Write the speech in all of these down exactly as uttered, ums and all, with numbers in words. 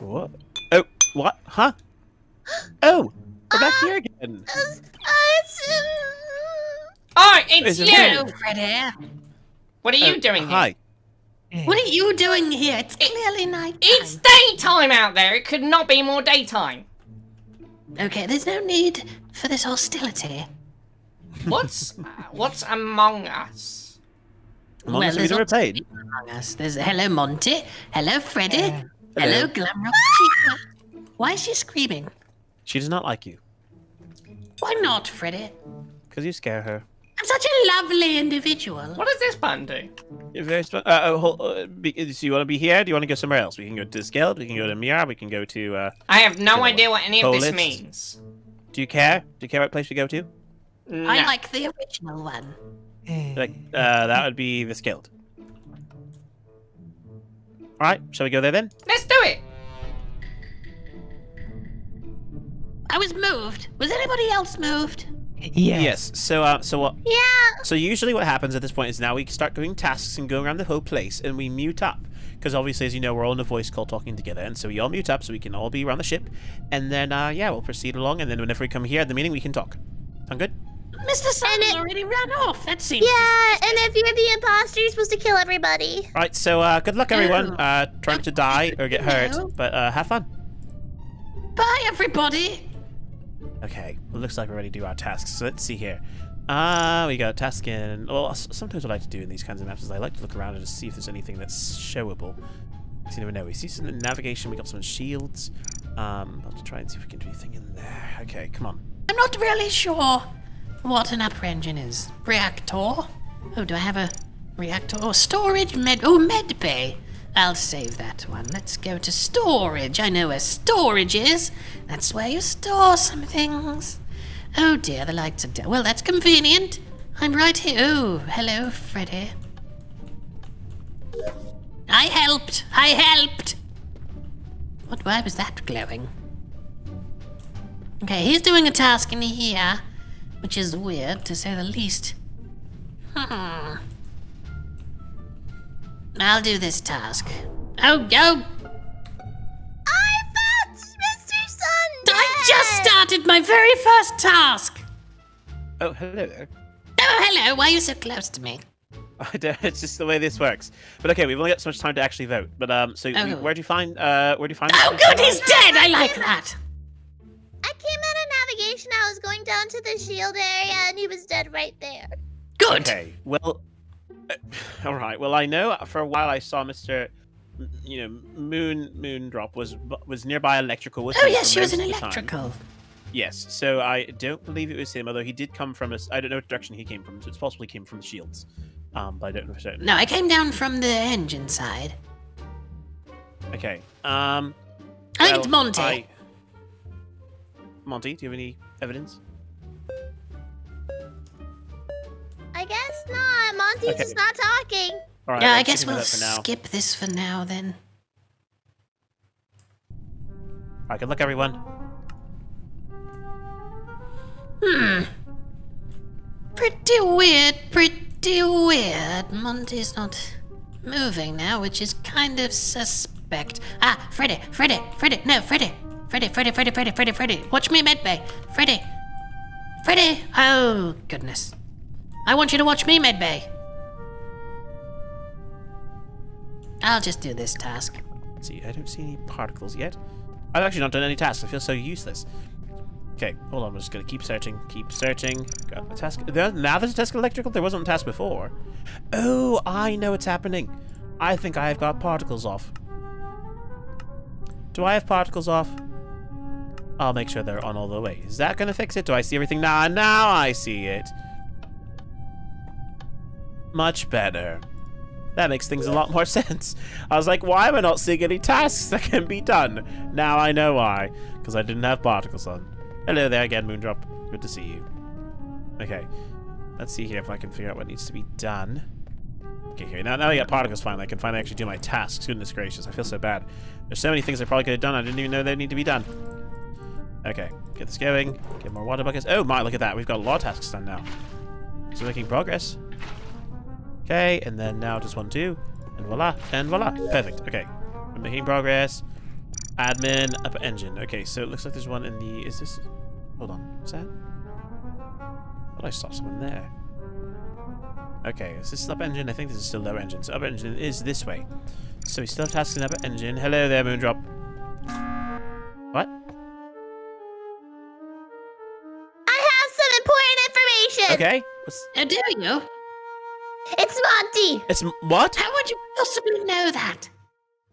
What? Oh, what? Huh? Oh, we're back uh, here again. Uh, it's, uh, oh, it's, it's you, Freddy. What are oh, you doing hi. here? What are you doing here? It's it, clearly night. It's daytime out there. It could not be more daytime. Okay, there's no need for this hostility. What's uh, what's Among Us? Among well, Us is rotated. Among Us. There's hello Monty. Hello Freddy. Uh, hello hello Glamrock Chica. Why is she screaming? She does not like you. Why not, Freddy? Because you scare her. I'm such a lovely individual. What does this button do? You're very uh, oh, hold, uh, be, so you want to be here? Do you want to go somewhere else? We can go to Skeld. We can go to Mira. We can go to... Uh, I have no idea what any of this means. Do you care? Do you care what place we go to? No. I like the original one. Like, uh, that would be the Skeld. All right. Shall we go there then? Let's do it. I was moved. Was anybody else moved? Yes. Yes. So, uh, so what? Yeah. So usually, what happens at this point is now we start doing tasks and going around the whole place, and we mute up because obviously, as you know, we're all in a voice call talking together, and so we all mute up so we can all be around the ship, and then uh, yeah, we'll proceed along, and then whenever we come here at the meeting, we can talk. Sound good? Mister Simon already ran off. That seems. Yeah, and if you're the imposter, you're supposed to kill everybody. All right. So, uh, good luck, everyone. Uh, try not to die or get hurt, but uh, have fun. Bye, everybody. Okay, well, looks like we already do our tasks, so let's see here. Ah, uh, we got tasking. Well, sometimes what I like to do in these kinds of maps is I like to look around and just see if there's anything that's showable. So you never know. We see some navigation, we got some shields. Um, I'll have to try and see if we can do anything in there. Okay, come on. I'm not really sure what an upper engine is. Reactor? Oh, do I have a reactor? Or storage med... Oh, med bay. I'll save that one. Let's go to storage. I know where storage is. That's where you store some things. Oh dear, the lights are down. Well, that's convenient. I'm right here. Oh, hello, Freddy. I helped. I helped. What? Why was that glowing? Okay, he's doing a task in here, which is weird to say the least. Hmm. I'll do this task. Oh, go! I found Mister Sunday! I just started my very first task! Oh, hello there. Oh, hello! Why are you so close to me? I don't, it's just the way this works. But okay, we've only got so much time to actually vote. But, um, so oh. we, where do you find, uh, where do you find... Oh, Mister good, he's dead! I like that! I came out of navigation, I was going down to the shield area, and he was dead right there. Good! Okay, well... Uh, all right. Well, I know for a while I saw Mister M you know, Moon Moondrop was was nearby electrical. Was oh yes, she was in electrical. Yes. So I don't believe it was him, although he did come from us. I don't know what direction he came from. So it's possibly came from the shields, um, but I don't know for certain. No, I came down from the engine side. Okay. Um. I think well, it's Monty. I... Monty, do you have any evidence? I guess not. Monty's okay. just not talking. All right, yeah, I guess we'll skip this for now then. All right, good luck, everyone. Hmm. Pretty weird, pretty weird. Monty's not moving now, which is kind of suspect. Ah, Freddy, Freddy, Freddy, no, Freddy. Freddy, Freddy, Freddy, Freddy, Freddy, Freddy. Watch me, medbay. Freddy. Freddy. Oh, goodness. I want you to watch me, medbay. I'll just do this task. Let's see, I don't see any particles yet. I've actually not done any tasks. I feel so useless. Okay, hold on. I'm just gonna keep searching, keep searching. Got a task. There, now there's a task electrical. There wasn't a task before. Oh, I know what's happening. I think I have got particles off. Do I have particles off? I'll make sure they're on all the way. Is that gonna fix it? Do I see everything now? Now I see it. Much better. That makes things a lot more sense. I was like, why am I not seeing any tasks that can be done? Now I know why. Because I didn't have particles on. Hello there again, Moondrop. Good to see you. Okay. Let's see here if I can figure out what needs to be done. Okay, here. Now, now I got particles finally. I can finally actually do my tasks. Goodness gracious. I feel so bad. There's so many things I probably could have done. I didn't even know they need to be done. Okay. Get this going. Get more water buckets. Oh my, look at that. We've got a lot of tasks done now. So making progress. Okay, and then now just one, two, and voila, and voila. Perfect, okay. We're making progress. Admin, upper engine. Okay, so it looks like there's one in the... Is this... Hold on. Is that... I thought I saw someone there. Okay, is this upper engine? I think this is still lower engine. So upper engine is this way. So we still have tasks in upper engine. Hello there, Moondrop. What? I have some important information! Okay. What's... How dare you? It's Monty! It's... What? How would you possibly know that?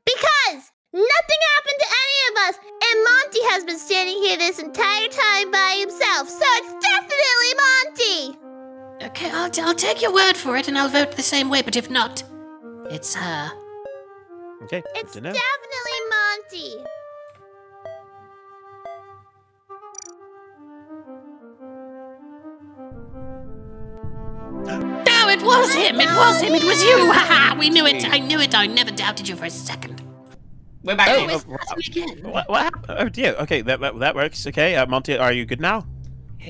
Because... nothing happened to any of us, and Monty has been standing here this entire time by himself, so it's definitely Monty! Okay, I'll, I'll take your word for it, and I'll vote the same way, but if not, it's her. Okay, it's definitely Monty. No, it was him! It was him! It was you! Haha! We knew it! I knew it! I never doubted you for a second. We're back oh, oh, again. What, what happened? Oh dear. Okay, that that works. Okay, uh, Monty, are you good now?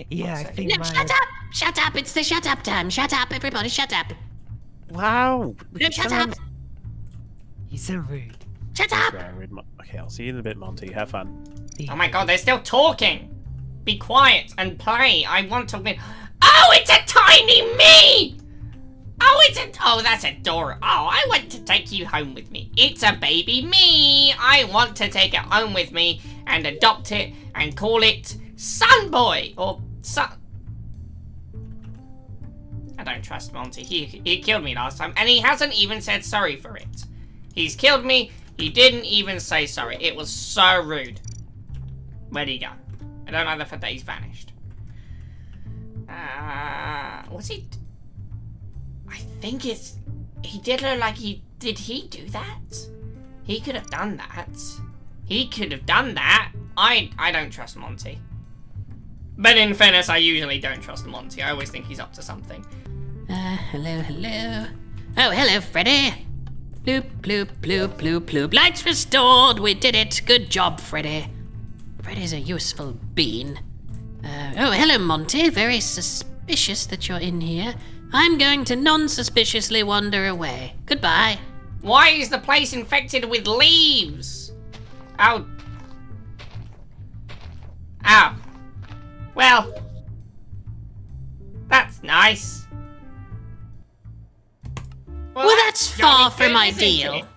Yeah, I think. No, my... shut up! Shut up! It's the shut up time. Shut up, everybody! Shut up! Wow. No, shut someone... up! You're so rude. Shut up! Rude. Okay, I'll see you in a bit, Monty. Have fun. Oh my God, they're still talking. Be quiet and play. I want to win. Oh, it's a tiny me! Oh, it's a- oh, that's adorable. Oh, I want to take you home with me. It's a baby me. I want to take it home with me and adopt it and call it Sunboy or Sun. I don't trust Monty. He, he killed me last time and he hasn't even said sorry for it. He's killed me. He didn't even say sorry. It was so rude. Where'd he go? I don't know the fact that he's vanished. Uh, what's he- I think it's... He did look like he... Did he do that? He could have done that. He could have done that. I I don't trust Monty. But in fairness, I usually don't trust Monty. I always think he's up to something. Uh, hello, hello. Oh, hello, Freddy. Bloop, bloop, bloop, bloop, bloop. Lights restored. We did it. Good job, Freddy. Freddy's a useful bean. Uh, oh, hello, Monty. Very suspicious that you're in here. I'm going to non-suspiciously wander away. Goodbye. Why is the place infected with leaves? Ow. Ow. Well. That's nice. Well, well that's, that's far from ideal.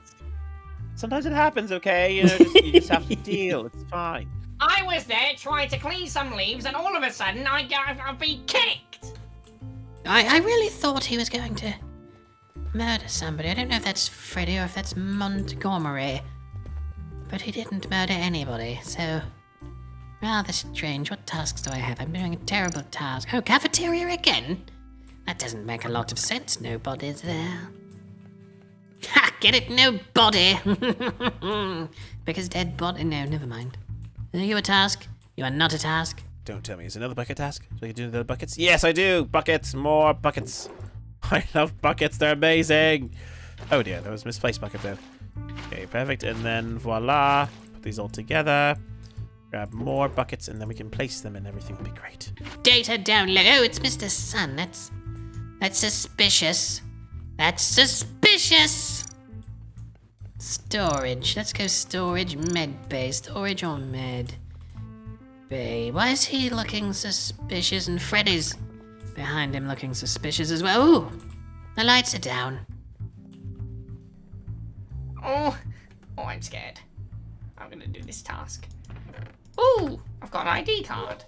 Sometimes it happens, okay? You know, just, you just have to deal. It's fine. I was there trying to clean some leaves and all of a sudden I got, I've been kicked. I, I really thought he was going to murder somebody. I don't know if that's Freddy or if that's Montgomery. But he didn't murder anybody, so... rather strange. What tasks do I have? I'm doing a terrible task. Oh, cafeteria again? That doesn't make a lot of sense. Nobody's there. Ha! Get it? Nobody! Because dead body... No, never mind. Are you a task? You are not a task. Don't tell me. Is another bucket task? So you do another buckets? Yes, I do! Buckets! More buckets! I love buckets. They're amazing! Oh dear, that was misplaced bucket though. Okay, perfect. And then voila. Put these all together. Grab more buckets and then we can place them and everything will be great. Data download. Oh, it's Mister Sun. That's... that's suspicious. That's suspicious! Storage. Let's go storage, med bay. Storage or med. Why is he looking suspicious and Freddy's behind him looking suspicious as well? Ooh! The lights are down. Oh! Oh, I'm scared. I'm gonna do this task. Ooh! I've got an I D card.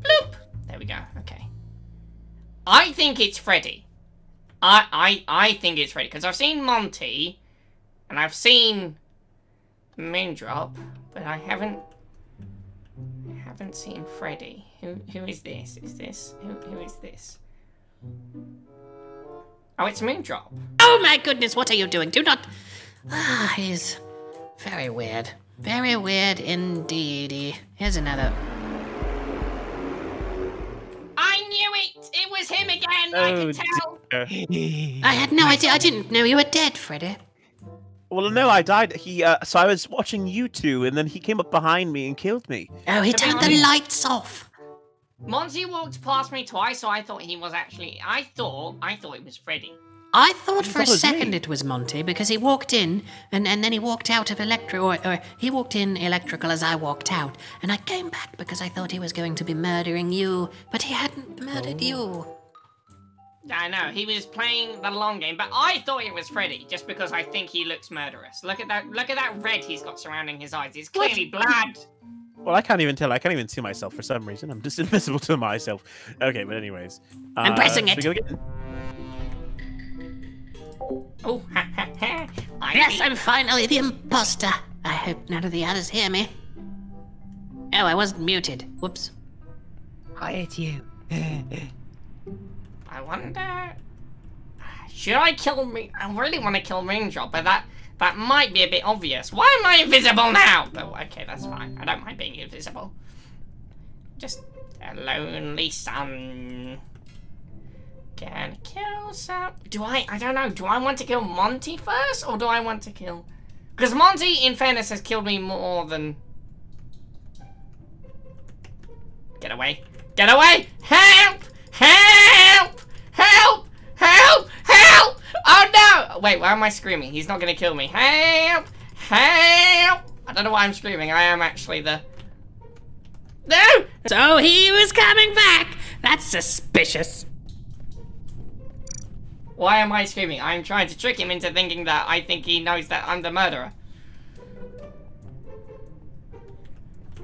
Bloop! There we go, okay. I think it's Freddy. I, I, I think it's Freddy, because I've seen Monty, and I've seen Moondrop, but I haven't... I haven't seen Freddy. Who who is this? Is this who who is this? Oh, it's Moondrop. Oh my goodness, what are you doing? Do not. Ah, he's very weird. Very weird indeed. Here's another. I knew it! It was him again, oh, I could tell! Dear. I had no idea. I didn't know you were dead, Freddy. Well, no, I died. He, uh, so I was watching you two, and then he came up behind me and killed me. Oh, he turned the lights off. Monty walked past me twice, so I thought he was actually. I thought, I thought it was Freddy. I thought for a second it was Monty because he walked in and, and then he walked out of electric, or, or he walked in electrical as I walked out, and I came back because I thought he was going to be murdering you, but he hadn't murdered you. I know, he was playing the long game, but I thought it was Freddy just because I think he looks murderous. Look at that, look at that red he's got surrounding his eyes. It's clearly blood. Well, I can't even tell. I can't even see myself for some reason. I'm just invisible to myself. Okay, but anyways. Uh, I'm pressing it. Oh, ha, ha, ha. Yes, I'm finally the imposter. I hope none of the others hear me. Oh, I wasn't muted. Whoops. Quiet you. I wonder... Should I kill me? I really want to kill Moondrop, but that... That might be a bit obvious. Why am I invisible now? But okay, that's fine. I don't mind being invisible. Just a lonely sun. Can kill some... Do I... I don't know. Do I want to kill Monty first? Or do I want to kill... Because Monty, in fairness, has killed me more than... Get away. Get away! Help! Help! Help! Help! Help! Oh no! Wait, why am I screaming? He's not gonna kill me. Help! Help! I don't know why I'm screaming. I am actually the... No! So he was coming back! That's suspicious. Why am I screaming? I'm trying to trick him into thinking that I think he knows that I'm the murderer.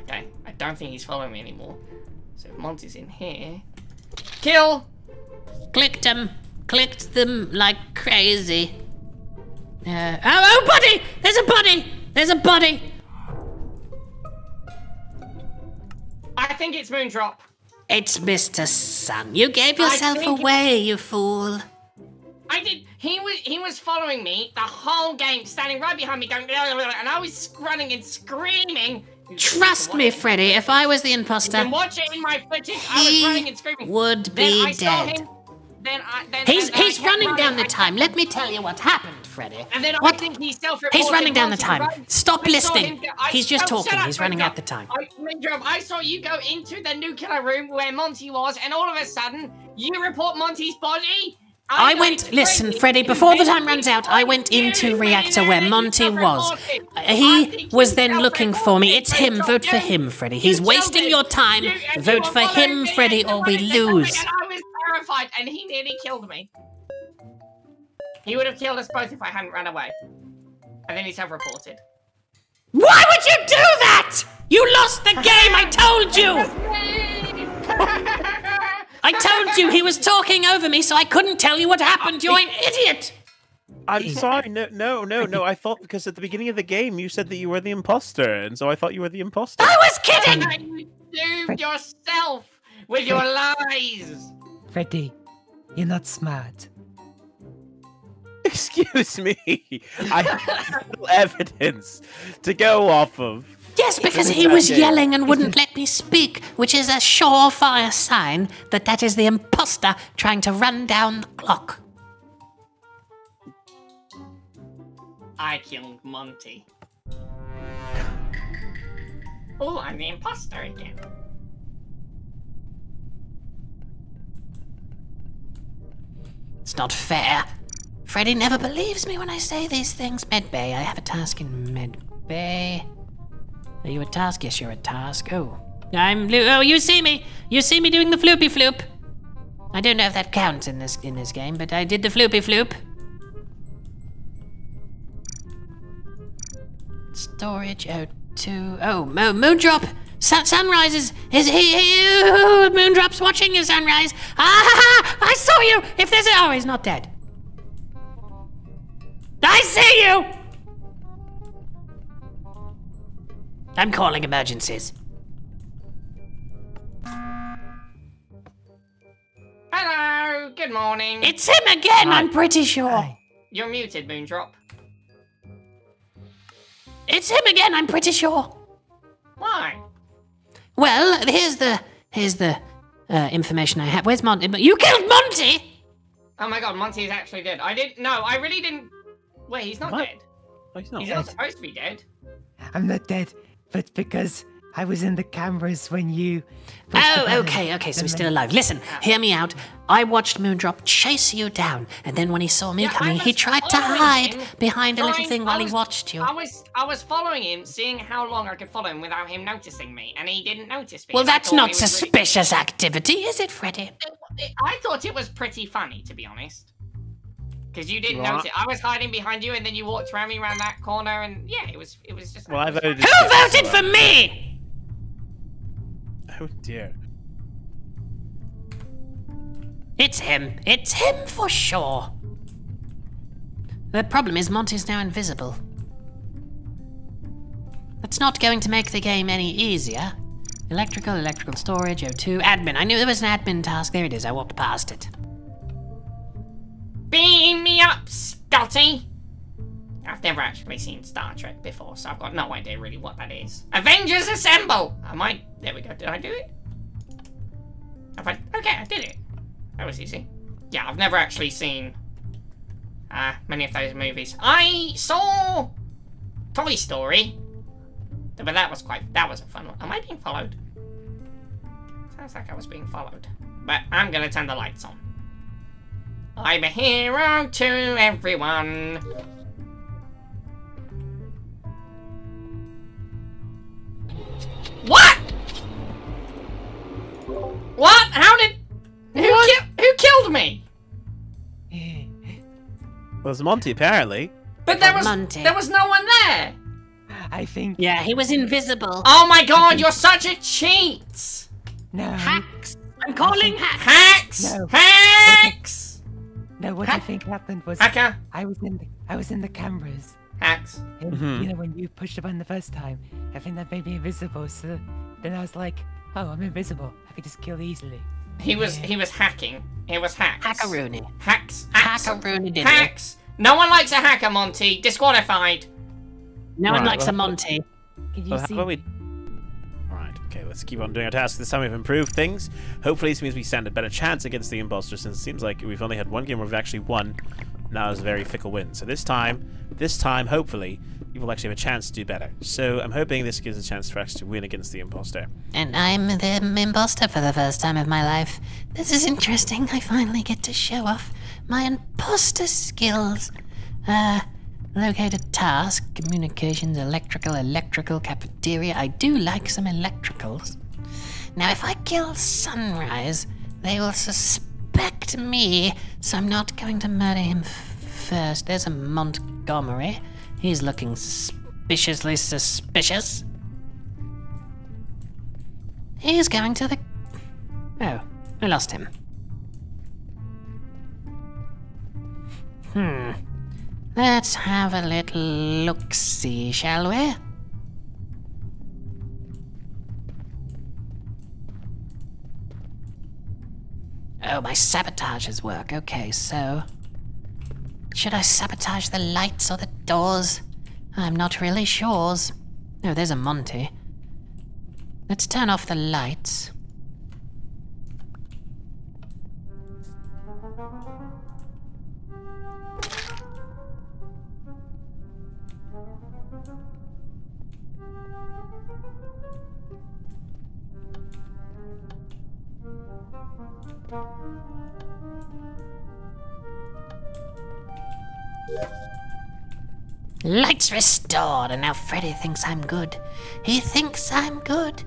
Okay, I don't think he's following me anymore. So if Monty's in here... Kill! Clicked him. Clicked them like crazy. Uh, oh, oh, body! There's a body! There's a body! I think it's Moondrop. It's Mister Sun. You gave yourself away, you fool. I did. He was he was following me the whole game, standing right behind me, going blah, blah, blah, and I was running and screaming. Trust me, Freddy. If I was the imposter, you can watch it in my footage. I was running and screaming. Would be then I dead. Saw him. Then I, then, he's then he's running down the time. Let me tell you what happened, Freddy. And then what? I think he's self-reported. He's running down the time. Stop listening. He's just oh, talking. Up, he's running out the time. I, I saw you go into the nuclear room where Monty was, and all of a sudden, you report Monty's body. I, I went, Freddy, listen, Freddy, before the time runs out, I went into reactor where Monty was. He was then looking for me. It's him. Vote for him, Freddy. He's wasting your time. Vote for him, Freddy, or we lose. Terrified, and he nearly killed me. He would have killed us both if I hadn't run away. And then he self-reported. Why would you do that? You lost the game. I told you. I told you he was talking over me, so I couldn't tell you what happened. You're an idiot. I'm sorry. No, no, no, no. I thought because at the beginning of the game you said that you were the imposter, and so I thought you were the imposter. I was kidding. And you doomed yourself with your lies. Freddy, you're not smart. Excuse me. I have no evidence to go off of. Yes, because he was yelling and wouldn't let me speak, which is a surefire sign that that is the imposter trying to run down the clock. I killed Monty. Oh, I'm the imposter again. It's not fair. Freddy never believes me when I say these things. Medbay, I have a task in Medbay. Are you a task? Yes, you're a task. Oh. I'm blue. Oh, you see me. You see me doing the floopy floop. I don't know if that counts in this in this game, but I did the floopy floop. Storage oh two. Oh, Mo Moondrop. Sun sunrise is, is he, he oh, Moondrop's watching you, Sunrise. Ah, ha, ha, I saw you. If there's a, oh, he's not dead. I see you. I'm calling emergencies. Hello, good morning. It's him again, hi. I'm pretty sure. Hi. You're muted, Moondrop. It's him again, I'm pretty sure. Why? Well, here's the here's the uh, information I have. Where's Monty? You killed Monty! Oh my god, Monty is actually dead. I didn't. No, I really didn't. Wait, he's not what? dead. Oh, he's not. He's dead. Not supposed to be dead. I'm not dead, but because I was in the cameras when you... Oh, okay, okay, so he's still alive. Listen, hear me out. I watched Moondrop chase you down, and then when he saw me yeah, coming, he tried to hide behind a little thing while was, he watched you. I was I was following him, seeing how long I could follow him without him noticing me, and he didn't notice me. Well, that's not suspicious really... activity, is it, Freddy? I thought it was pretty funny, to be honest. Because you didn't what? notice it. I was hiding behind you, and then you walked around me around that corner, and yeah, it was, it was just... Well, I voted Who voted for me? Oh, dear. It's him. It's him for sure. The problem is Monty's now invisible. That's not going to make the game any easier. Electrical, electrical storage, O two, admin. I knew there was an admin task. There it is. I walked past it. Beam me up, Scotty! I've never actually seen Star Trek before, so I've got no idea really what that is. Avengers Assemble! Am I... There we go. Did I do it? Have I... Okay, I did it. That was easy. Yeah, I've never actually seen uh, many of those movies. I saw Toy Story, but that was quite... That was a fun one. Am I being followed? Sounds like I was being followed. But I'm gonna turn the lights on. I'm a hero to everyone. What? What? How did? Who, ki who killed me? Well, it was Monty apparently. But there was Monty. There was no one there. I think. Yeah, he was invisible. Oh my God! You're such a cheat. No. Hacks. I'm calling hacks. Hacks. No. Hacks. No, what Hack. I think happened was Hacker. I was in the I was in the cameras. Hacks. And, mm-hmm. You know when you pushed the button the first time, I think that made me invisible. So then I was like, oh, I'm invisible. I could just kill easily. He yeah. was he was hacking. It was hacks. Hackaroonie. Hacks. Hacks. Hackaroonie did hacks. It. No one likes a hacker, Monty. Disqualified. No right, one likes well, a Monty. Can you well, see? How we... Right. Okay. Let's keep on doing our tasks. This time we've improved things. Hopefully, this means we stand a better chance against the imposter, since it seems like we've only had one game where we've actually won. Now is a very fickle win. So this time, this time, hopefully, you will actually have a chance to do better. So I'm hoping this gives a chance for us to win against the imposter. And I'm the imposter for the first time of my life. This is interesting. I finally get to show off my imposter skills. Uh. Locate a task, communications, electrical, electrical, cafeteria. I do like some electricals. Now, if I kill Sunrise, they will suspect me, so I'm not going to murder him first. There's a Montgomery. He's looking suspiciously suspicious. He's going to the... Oh, I lost him. Hmm... Let's have a little look-see, shall we? Oh, my sabotages work. Okay, so... Should I sabotage the lights or the doors? I'm not really sure. Oh, there's a Monty. Let's turn off the lights. Lights restored, and now Freddy thinks I'm good. He thinks I'm good.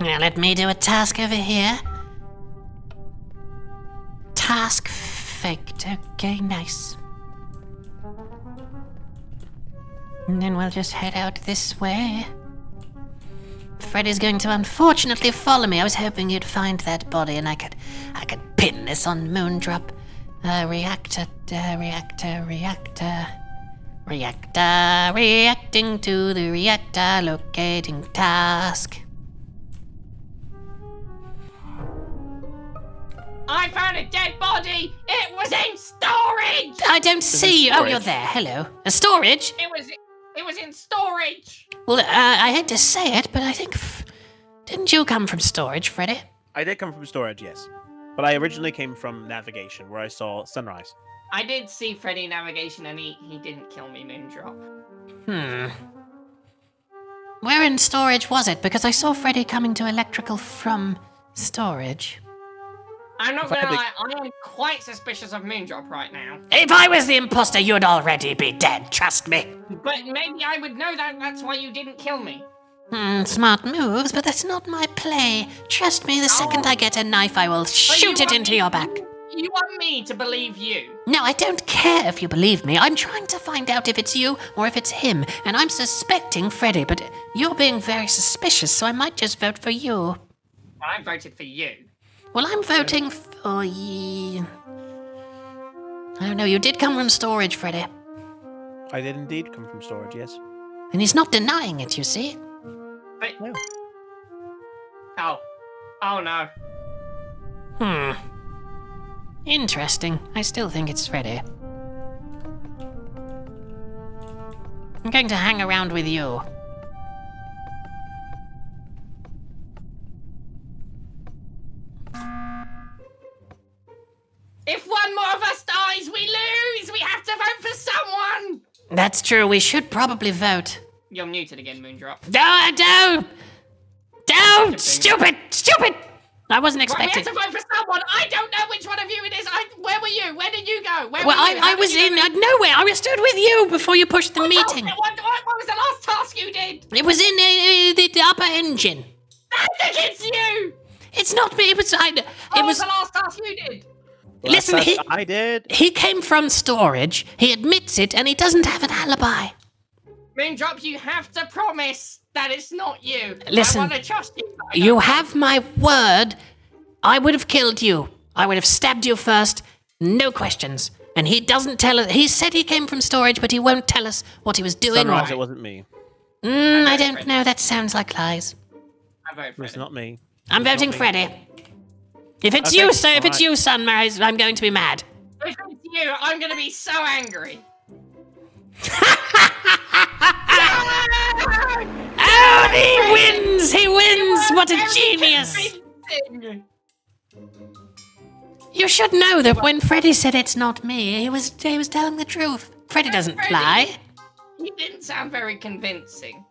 Now let me do a task over here. Task faked. Okay, nice. And then we'll just head out this way. Freddy's going to unfortunately follow me. I was hoping you'd find that body and I could I could pin this on Moondrop. Uh, reactor, uh, reactor, reactor, reactor, reacting to the reactor, locating task. I found a dead body! It was in storage! I don't see you. Oh, you're there. Hello. A storage? It was... It was in storage! Well, uh, I hate to say it, but I think... F Didn't you come from storage, Freddy? I did come from storage, yes. But I originally came from navigation, where I saw Sunrise. I did see Freddy navigation, and he, he didn't kill me, Moondrop. Hmm. Where in storage was it? Because I saw Freddy coming to electrical from storage. I'm not gonna lie, I am quite suspicious of Moondrop right now. If I was the imposter, you'd already be dead, trust me. But maybe I would know that, that's why you didn't kill me. Hmm, smart moves, but that's not my play. Trust me, the second oh. I get a knife, I will shoot it into me, your back. You want me to believe you? No, I don't care if you believe me. I'm trying to find out if it's you or if it's him, and I'm suspecting Freddy, but you're being very suspicious, so I might just vote for you. I voted for you. Well, I'm voting for you. I don't know, you did come from storage, Freddy. I did indeed come from storage, yes. And he's not denying it, you see. But... No. Oh. Oh, no. Hmm. Interesting. I still think it's Freddy. I'm going to hang around with you. If one more of us dies, we lose! We have to vote for someone! That's true. We should probably vote. You're muted again, Moondrop. No, I don't! Don't! Stupid! Stupid! I wasn't expecting. Right, we have to vote for someone. I don't know which one of you it is. I, where were you? Where did you go? Where well, were you? I, I was in uh, nowhere. I stood with you before you pushed the what meeting. Was what, what, what was the last task you did? It was in uh, the, the upper engine. I think it's you. It's not me. It was. I, it what was, was the last task you did? Well, listen, he, I did. He came from storage. He admits it, and he doesn't have an alibi. Moondrop, you have to promise that it's not you. Listen, I want to trust you. You have my word. I would have killed you. I would have stabbed you first. No questions. And he doesn't tell us. He said he came from storage, but he won't tell us what he was doing. Sunrise, it wasn't me. Mm, I, I don't Freddy. know. That sounds like lies. I vote Freddy. It's not me. I'm it's voting Freddy. If it's okay, you, sir, if right. it's you, Sunrise, I'm going to be mad. If it's you, I'm going to be so angry. Oh, he wins! He wins! What a genius! You should know that when Freddy said it's not me, he was he was telling the truth. Freddy doesn't lie. He didn't sound very convincing.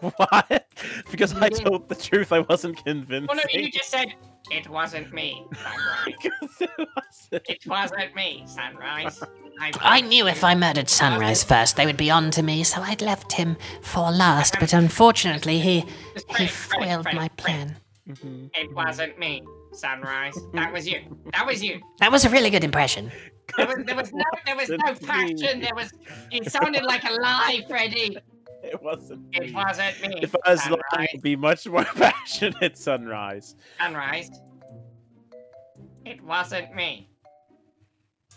What? Because I told the truth, I wasn't convincing. Well, no, you just said it wasn't me, Sunrise. it, wasn't. it wasn't me, Sunrise. I, I knew if I murdered Sunrise first, they would be on to me, so I'd left him for last, but unfortunately he, he foiled my plan. It wasn't me, Sunrise. That was you. That was you. That was a really good impression. There was, there was no, there was no passion. There was, it sounded like a lie, Freddy. It wasn't me. It wasn't me. If I was lying, it would be much more passionate, Sunrise. Sunrise. It wasn't me.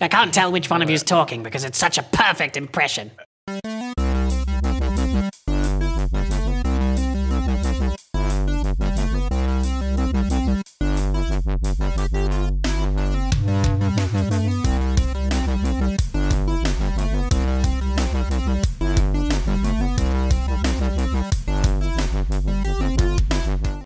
I can't tell which one of you is talking because it's such a perfect impression.